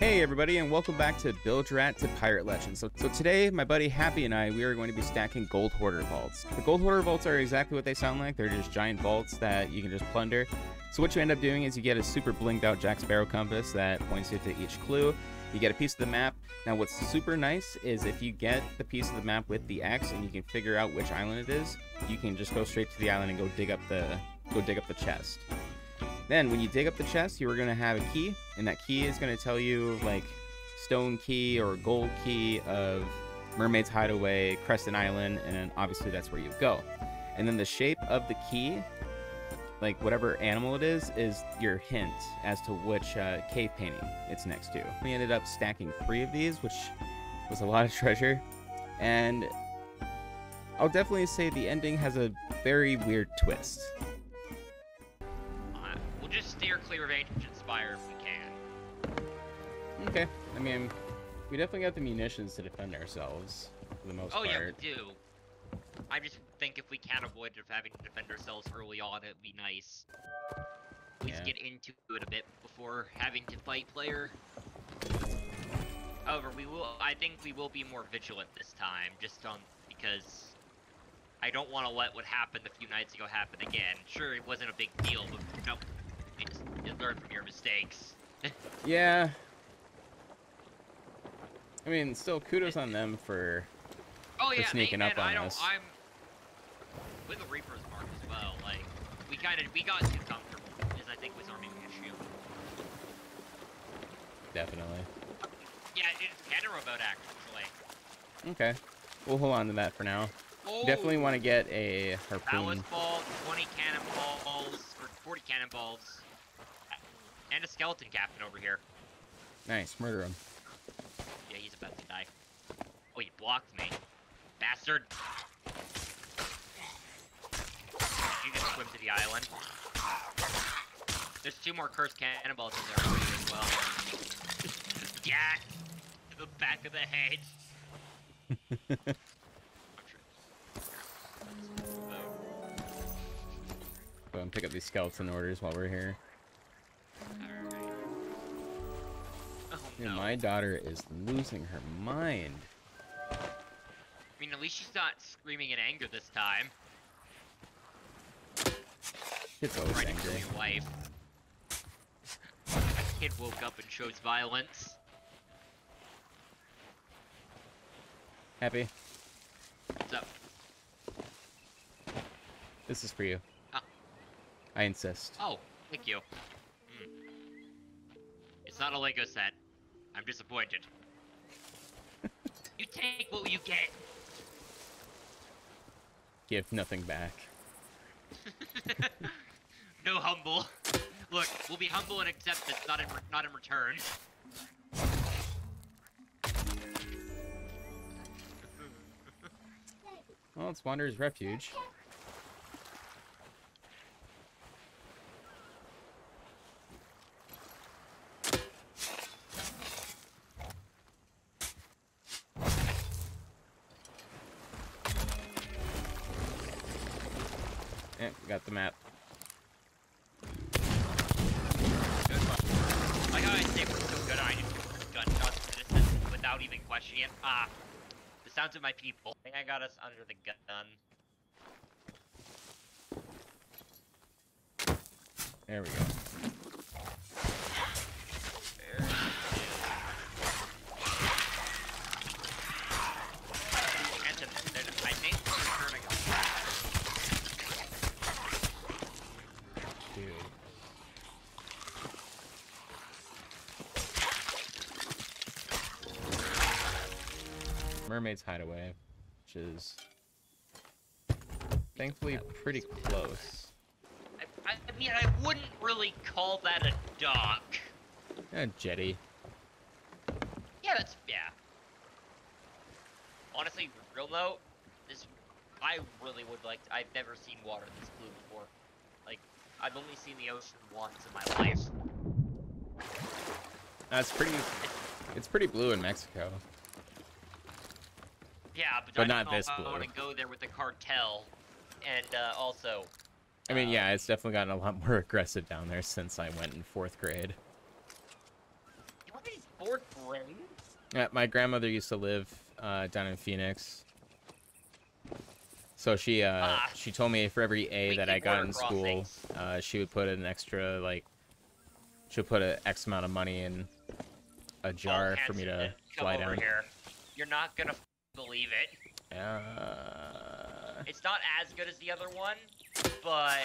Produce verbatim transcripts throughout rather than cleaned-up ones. Hey everybody, and welcome back to Build Your At to Pirate Legends. So, so today, my buddy Happy and I, we are going to be stacking Gold Hoarder Vaults. The Gold Hoarder Vaults are exactly what they sound like. They're just giant vaults that you can just plunder. So what you end up doing is you get a super blinged out Jack Sparrow compass that points you to each clue. You get a piece of the map. Now what's super nice is if you get the piece of the map with the X and you can figure out which island it is, you can just go straight to the island and go dig up the, go dig up the chest. Then, when you dig up the chest, you are going to have a key, and that key is going to tell you, like, stone key or gold key of Mermaid's Hideaway, Crescent Island, and then obviously that's where you go. And then the shape of the key, like, whatever animal it is, is your hint as to which uh, cave painting it's next to. We ended up stacking three of these, which was a lot of treasure, and I'll definitely say the ending has a very weird twist. Just steer clear of Ancient Spire if we can. Okay. I mean, we definitely got the munitions to defend ourselves for the most part. Oh yeah, we do. I just think if we can avoid having to defend ourselves early on, it'd be nice. At least get into it a bit before having to fight player. However, we will. I think we will be more vigilant this time, just on because I don't want to let what happened a few nights ago happen again. Sure, it wasn't a big deal, but no. You learn from your mistakes. Yeah. I mean, still kudos on them for, oh, yeah, for sneaking man, up on I don't, us. I'm with the Reaper's mark as well. Like we kind of we got too comfortable, is I think was our main issue. Definitely. Yeah, it's kind of remote actually. Okay, we'll hold on to that for now. Oh, definitely want to get a harpoon. Ballast ball, twenty cannonballs, or forty cannonballs. And a skeleton captain over here. Nice, murder him. Yeah, he's about to die. Oh, he blocked me. Bastard! You can swim to the island. There's two more cursed cannonballs in there as well. Yeah! To the back of the head! Go and pick up these skeleton orders while we're here. Dude, no. My daughter is losing her mind. I mean, at least she's not screaming in anger this time. It's always right angry. Your wife. A kid woke up and chose violence. Happy. What's up? This is for you. Oh. I insist. Oh, thank you. Mm. It's not a Lego set. I'm disappointed. You take what you get. Give nothing back. No humble. Look, we'll be humble and accept this, not in not in return. Well, it's Wanderer's Refuge. Yeah, we got the map. Good one. Like how I say we're so good, I just gunshots to this without even questioning it. Ah, the sounds of my people. I think I got us under the gun. There we go. Mermaid's Hideaway, which is thankfully pretty close. I, I, I mean, I wouldn't really call that a dock. A jetty. Yeah, that's, yeah. Honestly, real though, this, I really would like to, I've never seen water this blue before. Like, I've only seen the ocean once in my life. That's pretty, it's pretty blue in Mexico. Yeah, but, but I not this blue. I want to go there with the cartel, and uh, also. I mean, uh, yeah, it's definitely gotten a lot more aggressive down there since I went in fourth grade. You want these Fort Brady? Yeah, my grandmother used to live uh, down in Phoenix. So she uh, uh, she told me for every A that I got in school, uh, she would put an extra, like, she'll put an X amount of money in a jar oh, for me to fly down. Here. You're not going to believe it. Uh... It's not as good as the other one, but...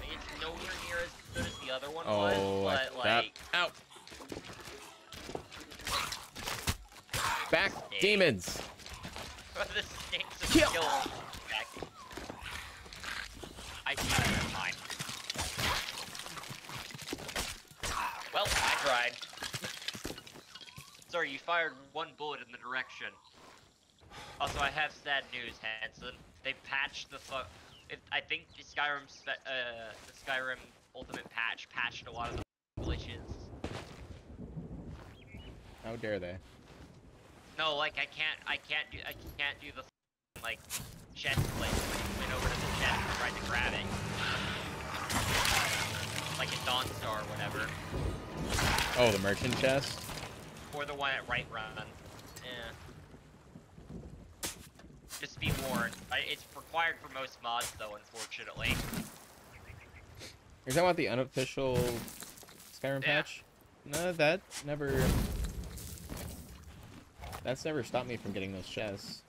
It's nowhere near as good as the other one oh, was, but like... like... Out. Back snakes. Demons! The snakes are kill. Killed. Back. I see that, that's fine. Well, I tried. Sorry, you fired one bullet in the direction. Also, I have sad news, Hanson. They patched the fuck. I think the Skyrim, spe uh, the Skyrim Ultimate patch patched a lot of the glitches. How dare they? No, like I can't, I can't do, I can't do the like chest glitch. Went over to the chest and tried to grab it, like a Dawnstar or whatever. Oh, the merchant chest. Or the one at right run. Yeah. Just be warned. It's required for most mods, though, unfortunately. You're talking about the unofficial Skyrim yeah. patch? No, that never. That's never stopped me from getting those chests.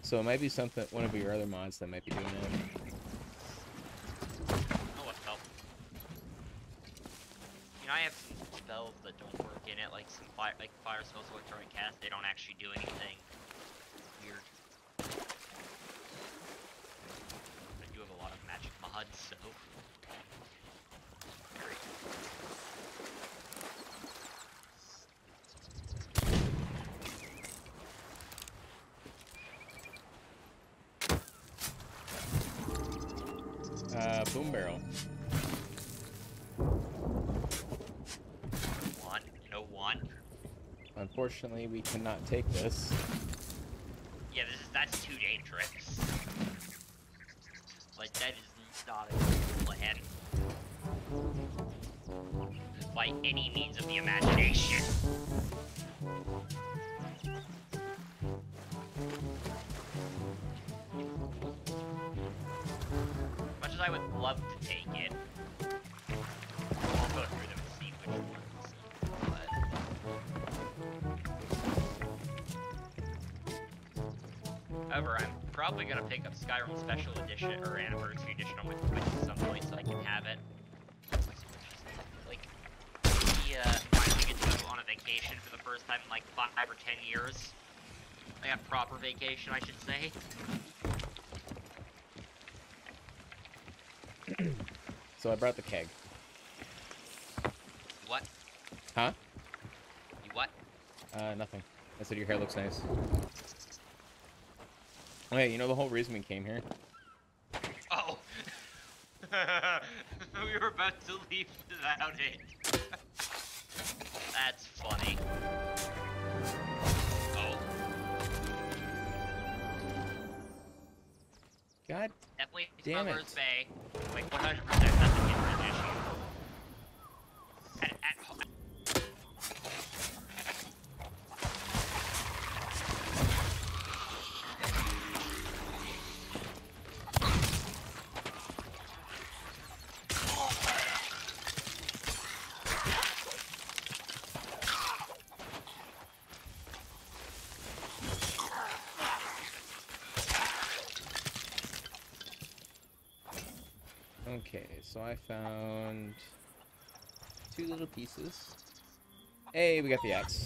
So it might be something, one of your other mods that might be doing it. Oh, what help. You know, I have some spells that don't work in it, like some fire, like fire spells, electronic cast. They don't actually do anything. I do have a lot of magic mods, so... Very cool. Uh, boom barrel. One, no one. Unfortunately, we cannot take this. Yeah, this is, that's too dangerous. Like, that is not a good plan. By any means of the imagination. Much as I would love to take it, I'll go through them and see which one. However, I'm probably gonna pick up Skyrim Special Edition or Anniversary Edition on my Switch at some point so I can have it. Like, we uh, finally get to go on a vacation for the first time in like five or ten years. I got proper vacation, I should say. So I brought the keg. What? Huh? You what? Uh, nothing. I said your hair looks nice. Wait, hey, you know the whole reason we came here? Oh! We were about to leave without it. That's funny. Oh. God. Definitely Smuggler's Bay. Like one hundred percent that's a different issue. At, at home. Okay, so I found two little pieces. Hey, we got the axe.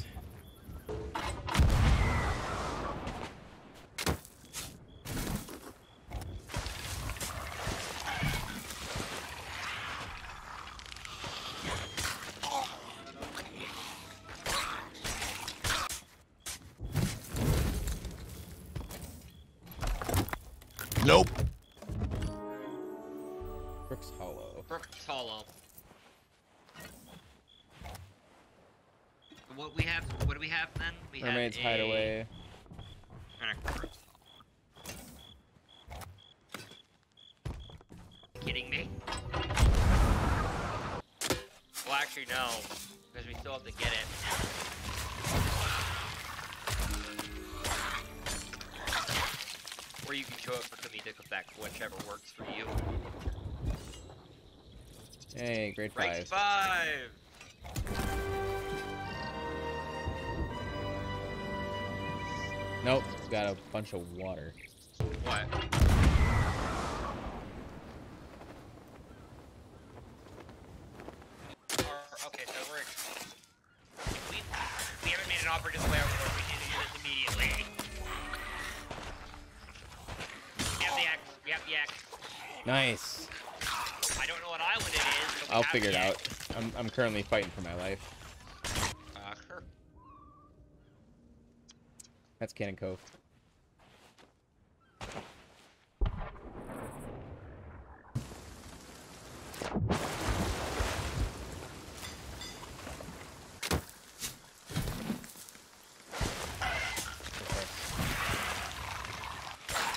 Nope. What we have? What do we have then? We Mermaid's have a... Hideaway. Kidding me? me? Well, actually, no. Because we still have to get it. Or you can show it for comedic effect, whichever works for you. Hey, grade five. Grade five! Nope, it's got a bunch of water. What? Or, okay, so we're... We, we haven't made an operative way over there. We need to do this immediately. We have the axe. We have the axe. Nice. I don't know what island it is, but I'll figure it out. I'm, I'm currently fighting for my life. Uh, sure. That's Cannon Cove.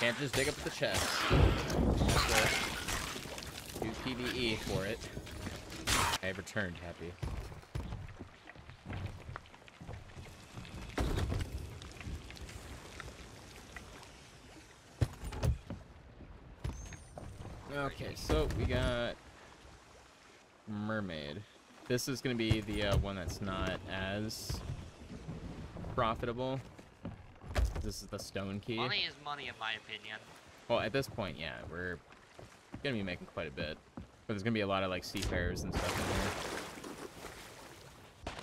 Can't just dig up the chest. Use PvE for it. I have returned, happy. Okay, so we got Mermaid. This is going to be the uh, one that's not as profitable. This is the stone key. Money is money, in my opinion. Well, at this point, yeah, we're going to be making quite a bit. But there's going to be a lot of, like, seafarers and stuff in here.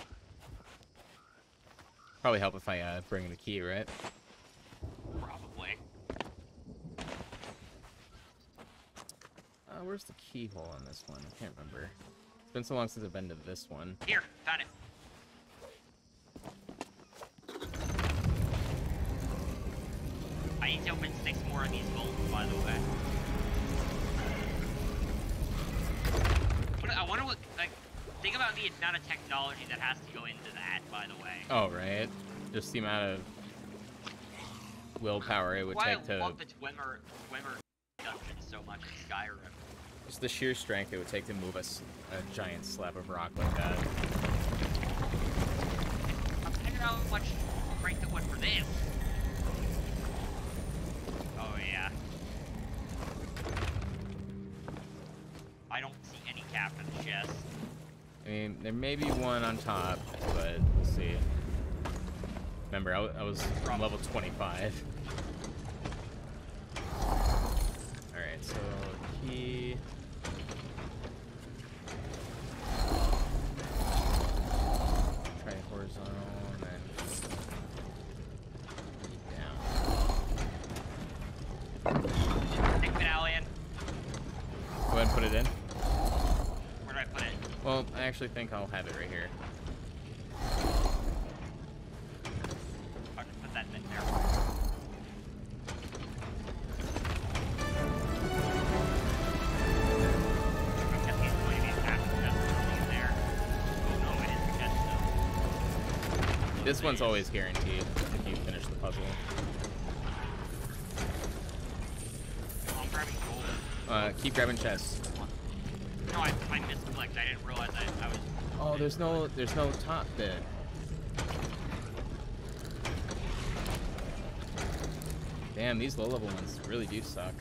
Probably help if I uh, bring in a key, right? Where's the keyhole on this one? I can't remember. It's been so long since I've been to this one. Here, got it. I need to open six more of these bolts, by the way. But I wonder what, like, think about the amount of technology that has to go into that, by the way. Oh, right. Just the amount of willpower it would take to... I love the Dwemer, Dwemer dungeon so much in Skyrim. Just the sheer strength it would take to move a, a giant slab of rock like that. I'm figuring out how much strength it would for this. Oh, yeah. I don't see any cap in the chest. I mean, there may be one on top, but we'll see. Remember, I, I was on level twenty-five. Alright, so... Key... Try horizontal, and then... Down. Take the medallion. Go ahead and put it in. Where do I put it? Well, I actually think I'll have it right here. I'll just put that in there. This one's always guaranteed if you finish the puzzle. I'm grabbing gold. Uh, keep grabbing chests. No, I, I misclicked. I didn't realize I, I was. Oh, there's no, there's no top there. Damn, these low-level ones really do suck.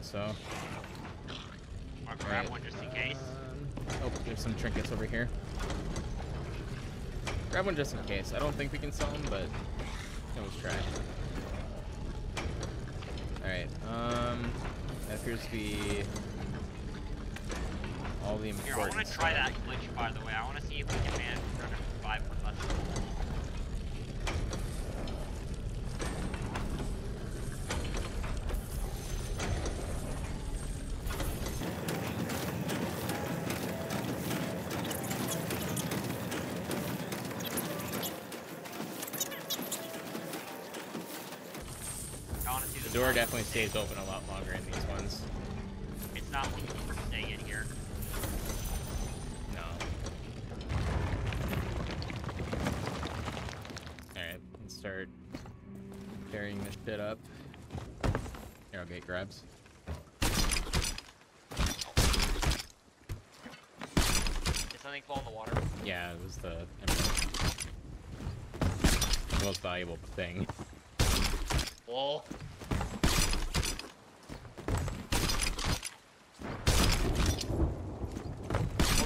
So I'll grab right. one just in case. Um, oh, there's some trinkets over here. Grab one just in case. I don't think we can sell them, but let's try. Alright, um that appears to be all the important Here, I want to try that glitch, by the way. I want to see if we can manage to survive with us. The door definitely stays open a lot longer in these ones. It's not looking for staying in here. No. start carrying this shit up. Arrowgate grabs. Did something fall in the water? Yeah, it was the emerald. Most valuable thing. Whoa.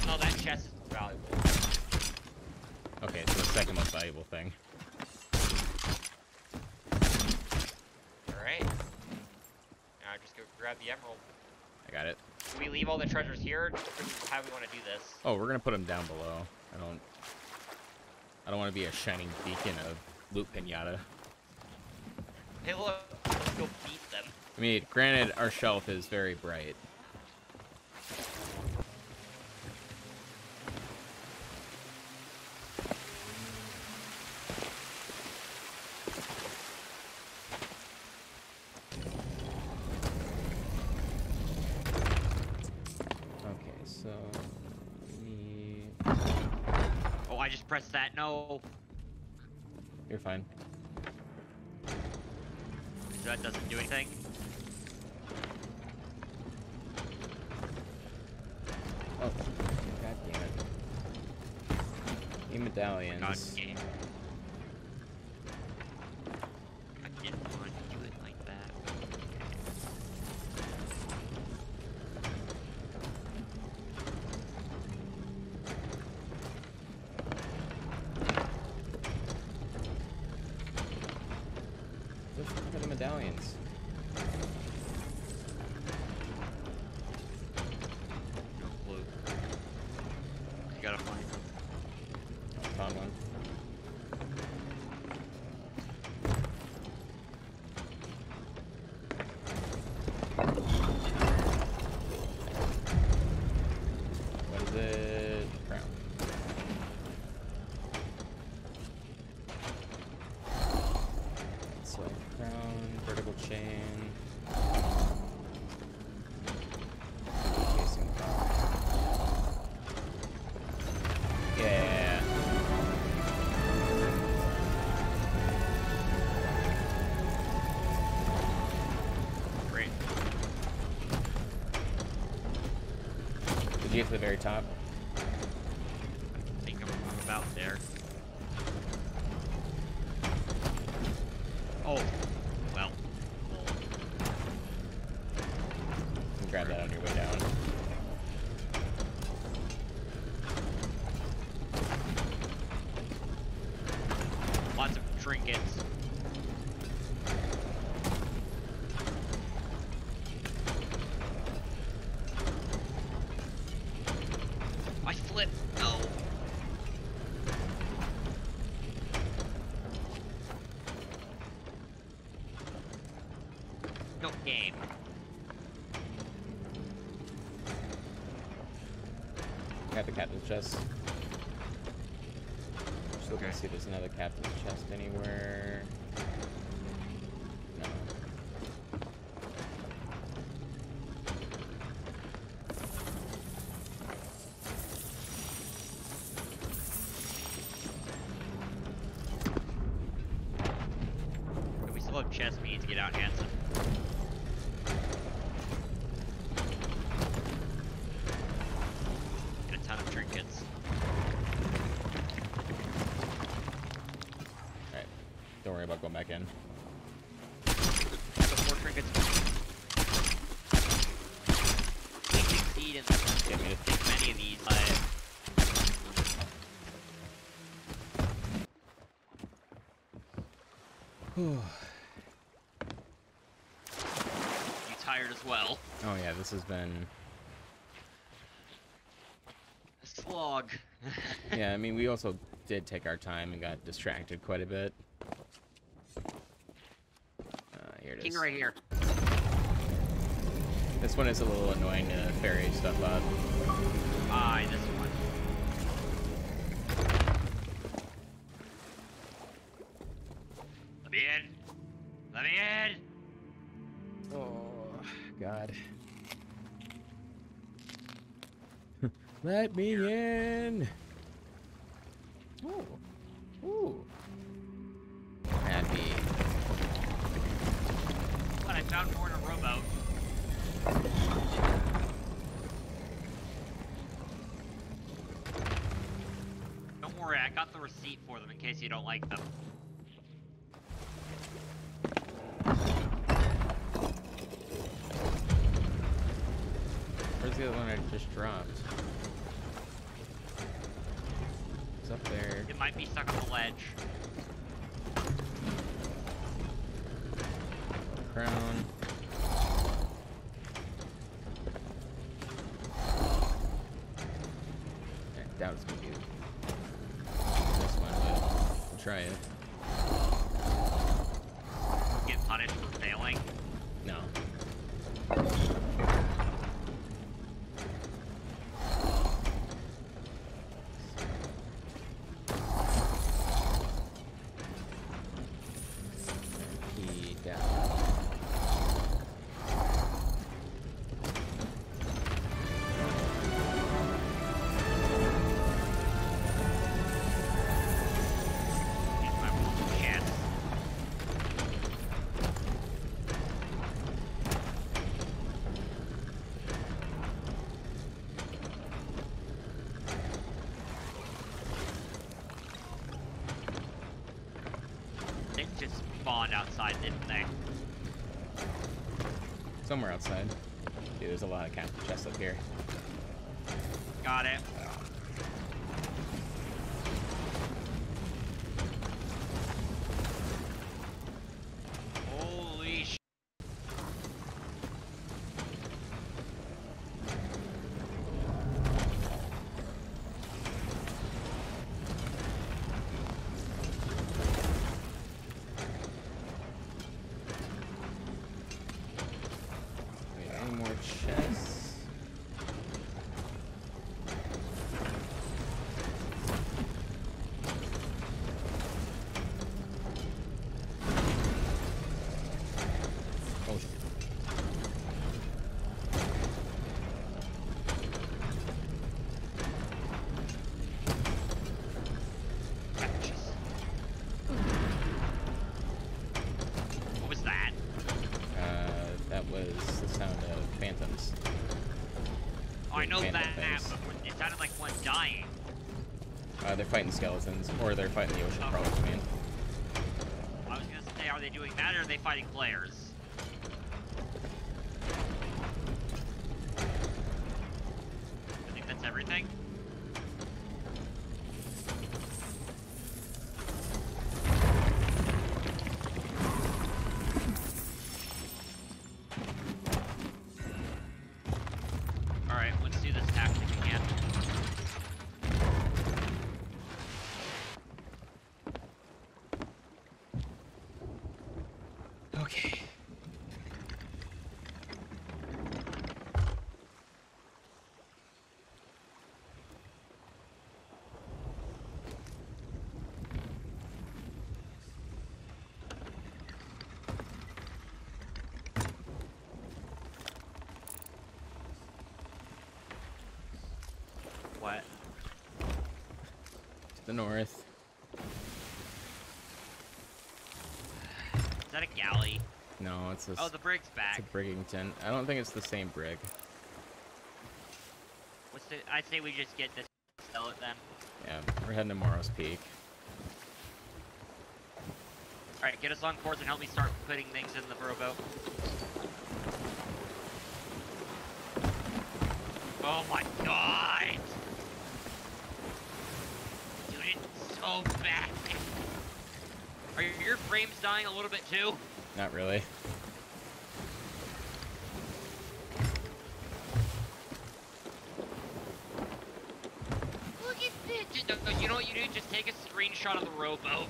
No, that chest is valuable. Okay, so the second most valuable thing. Alright. Now I just go grab the emerald. I got it. Do we leave all the treasures here? How do we want to do this? Oh, we're gonna put them down below. I don't. I don't want to be a shining beacon of loot pinata. Hey, look. Let's go beat them. I mean, granted, our shelf is very bright. Press that, no. You're fine. So that doesn't do anything? Oh, god damn it. New medallions. God damn it. I didn't want to do it like that. Medallions. No clue. You gotta find them. I found one. What is it? Crown. It's like crown. Vertical chain. Yeah. Great. Did you get to the very top? I think I'm about there. Oh. Grab that on your way down. Lots of trinkets. I flipped. No. No game. Got the captain's chest. Just looking to see if there's another captain's chest anywhere. No. If we still have chests, we need to get out handsome. Of trinkets. Alright, don't worry about going back in. So four trinkets. We succeed in this. Yeah, we take many of these. You tired as well? Oh yeah, this has been. Slog. Yeah, I mean, we also did take our time and got distracted quite a bit. Uh, here it King is. King right here. This one is a little annoying to ferry stuff up. Ah, this one. Let me in. Let me in. Oh, God. Let me in! Ooh. Ooh. I downboard a rowboat. Don't worry, I got the receipt for them in case you don't like them. Where's the other one I just dropped? It's up there. It might be stuck on the ledge. Crown. I doubt it's gonna be this one, but we'll try it. Get punished for failing? No. Outside, didn't they? Somewhere outside. Dude, there's a lot of captain chests up here. Got it. Holy sh! Uh, they're fighting skeletons, or they're fighting the ocean, okay. Probably, man. I was gonna say, are they doing that, or are they fighting players? I think that's everything. What? To the north. Is that a galley? No, it's a... Oh, the brig's back. It's a brigging tent. I don't think it's the same brig. What's the... I'd say we just get this... Sell it then. Yeah, we're heading to Morrow's Peak. Alright, get us on course and help me start putting things in the rowboat. Oh my god! Oh, bad. Are your frames dying a little bit too? Not really. Look at this. Just, you know what you do? Just take a screenshot of the rowboat.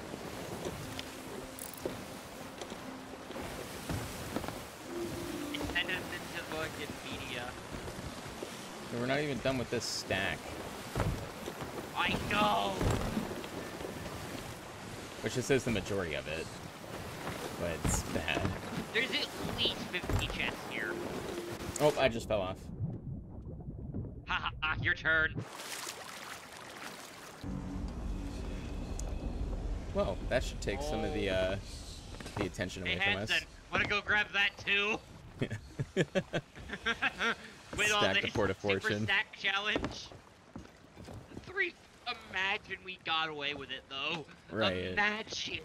And send it into fucking media. So we're not even done with this stack. I know! Which this is the majority of it, but it's bad. There's at least fifty chests here. Oh, I just fell off. Ha ha, your turn. Well, that should take oh. some of the uh, the attention away hey, from Hanson. us. Want to go grab that too? With stack all the Port of Fortune. Stack challenge. Three. Imagine we got away with it though. Right. Imagine.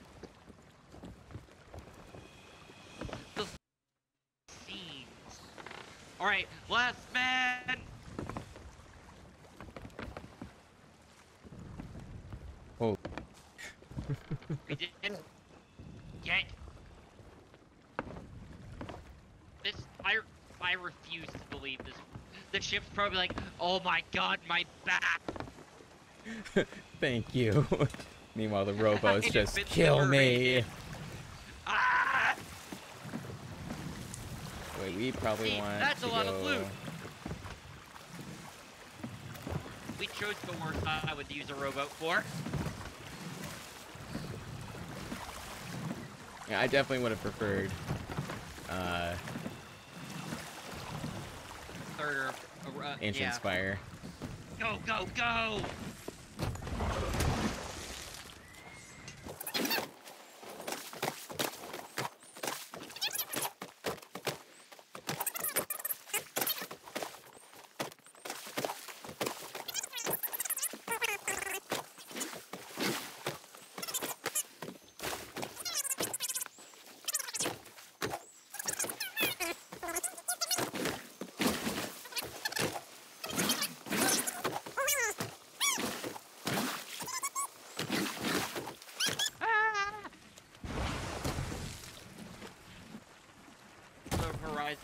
The scenes. All right, last man. Oh. We didn't get. This, I, I refuse to believe this. The ship's probably like, oh my god, my back. Thank you. Meanwhile, the robo's just kill me. Ah! Wait, we probably See, want that's to a lot go... of loot. We chose the worst I would use a rowboat for. Yeah, I definitely would have preferred uh, Third or, uh, Ancient yeah. Spire. Go, go, go!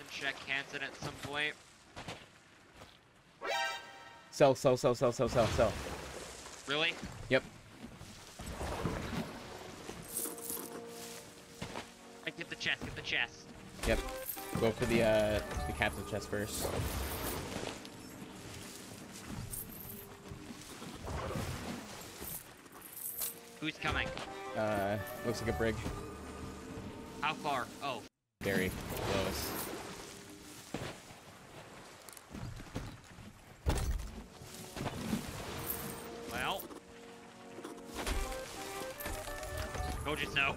Check Hansen at some point. Sell, sell, sell, sell, sell, sell, sell. Really? Yep. I get the chest, get the chest. Yep. Go for the uh the captain chest first. Who's coming? Uh looks like a brig. How far? Oh. Very close. No.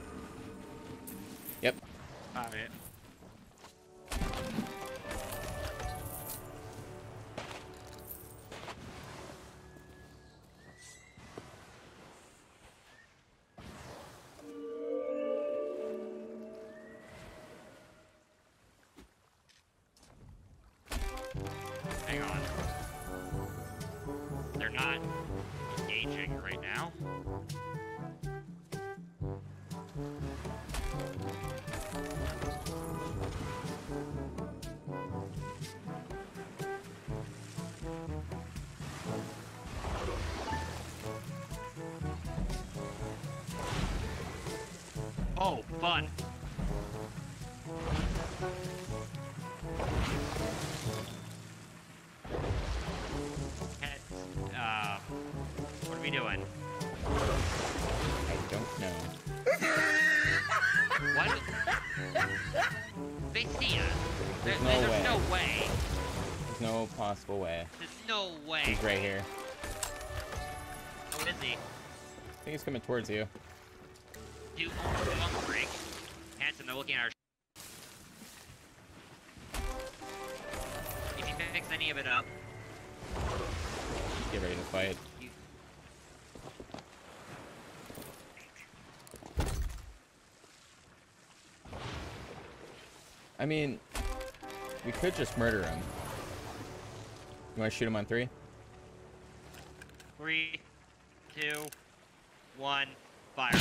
Yep. All right. Hang on. They're not engaging right now. Oh, fun. Heads, uh, what are we doing? I don't know. What? They see us. There's, there's, no, there's way. no way. There's no possible way. There's no way. He's right here. Oh, is he? I think he's coming towards you. Dude, on the break. Hanson, they're looking at our sh If you fix any of it up. Get ready to fight. You... I mean, we could just murder him. You want to shoot him on three? Three, two, one, fire.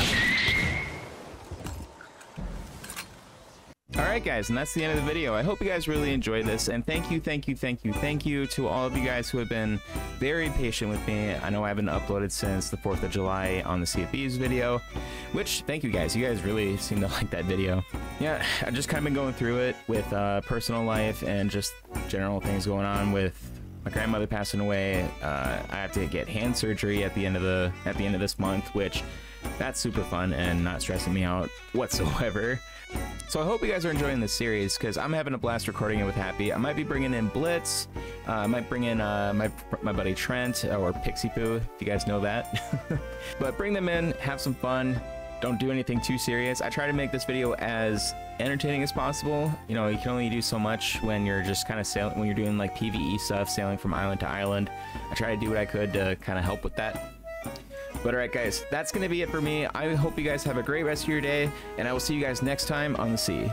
Alright guys, and that's the end of the video. I hope you guys really enjoyed this, and thank you, thank you, thank you, thank you to all of you guys who have been very patient with me. I know I haven't uploaded since the fourth of July on the Sea of Thieves video, which, thank you guys. You guys really seem to like that video. Yeah, I've just kind of been going through it with uh, personal life and just general things going on with my grandmother passing away. Uh, I have to get hand surgery at the end of the at the end of this month, which that's super fun and not stressing me out whatsoever. So I hope you guys are enjoying this series, because I'm having a blast recording it with Happy. I might be bringing in Blitz. Uh, I might bring in uh, my, my buddy Trent, or Pixie Poo, if you guys know that. But bring them in, have some fun. Don't do anything too serious. I try to make this video as entertaining as possible. You know, you can only do so much when you're just kind of sailing, when you're doing like PvE stuff, sailing from island to island. I tried to do what I could to kind of help with that. But alright guys, that's going to be it for me. I hope you guys have a great rest of your day, and I will see you guys next time on the sea.